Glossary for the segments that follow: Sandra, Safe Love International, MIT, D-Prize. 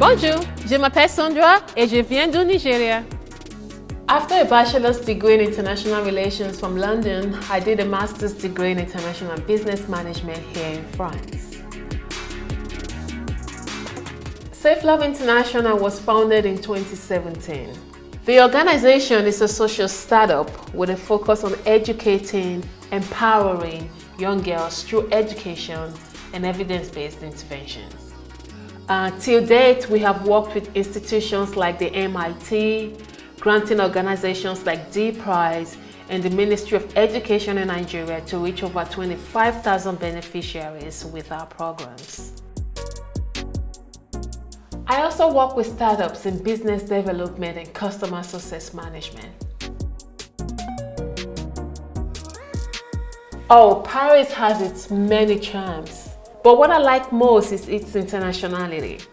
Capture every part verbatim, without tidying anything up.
Bonjour, je m'appelle Sandra et je viens du Nigeria. After a bachelor's degree in international relations from London, I did a master's degree in international business management here in France. Safe Love International was founded in twenty seventeen. The organization is a social startup with a focus on educating, empowering young girls through education and evidence-based interventions. Uh, till date, we have worked with institutions like the M I T, granting organizations like D-Prize and the Ministry of Education in Nigeria to reach over twenty-five thousand beneficiaries with our programs. I also work with startups in business development and customer success management. Oh, Paris has its many charms, but what I like most is its internationality.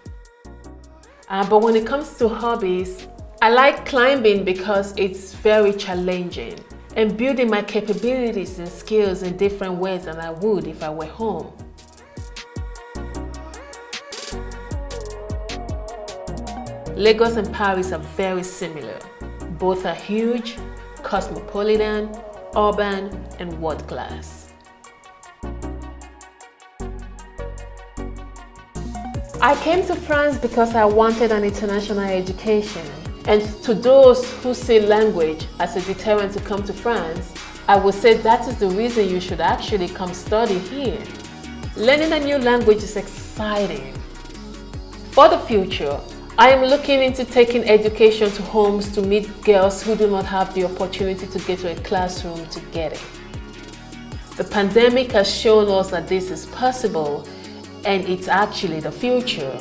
Uh, but when it comes to hobbies, I like climbing because it's very challenging and building my capabilities and skills in different ways than I would if I were home. Lagos and Paris are very similar. Both are huge, cosmopolitan, urban, and world-class. I came to France because I wanted an international education. And to those who see language as a deterrent to come to France, I would say that is the reason you should actually come study here. Learning a new language is exciting. For the future, I am looking into taking education to homes to meet girls who do not have the opportunity to get to a classroom to get it. The pandemic has shown us that this is possible, and it's actually the future.